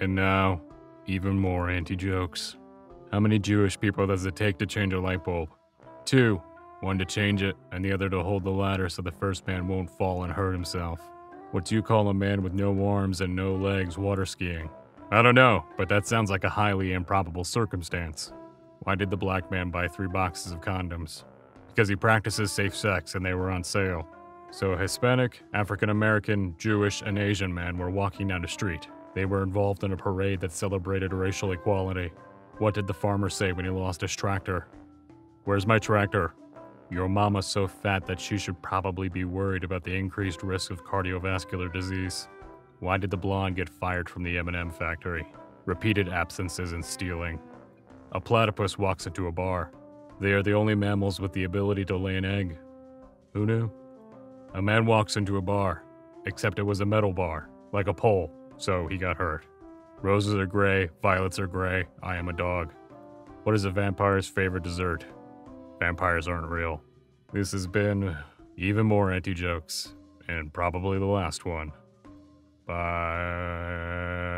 And now, even more anti-jokes. How many Jewish people does it take to change a light bulb? 2. One to change it, and the other to hold the ladder so the first man won't fall and hurt himself. What you call a man with no arms and no legs water skiing? I don't know, but that sounds like a highly improbable circumstance. Why did the black man buy 3 boxes of condoms? Because he practices safe sex and they were on sale. So a Hispanic, African American, Jewish, and Asian man were walking down the street. They were involved in a parade that celebrated racial equality. What did the farmer say when he lost his tractor? Where's my tractor? Your mama's so fat that she should probably be worried about the increased risk of cardiovascular disease. Why did the blonde get fired from the M&M factory? Repeated absences and stealing. A platypus walks into a bar. They are the only mammals with the ability to lay an egg. Who knew? A man walks into a bar, except it was a metal bar, like a pole, so he got hurt. Roses are gray, violets are gray, I am a dog. What is a vampire's favorite dessert? Vampires aren't real. This has been even more anti-jokes, and probably the last one. Bye.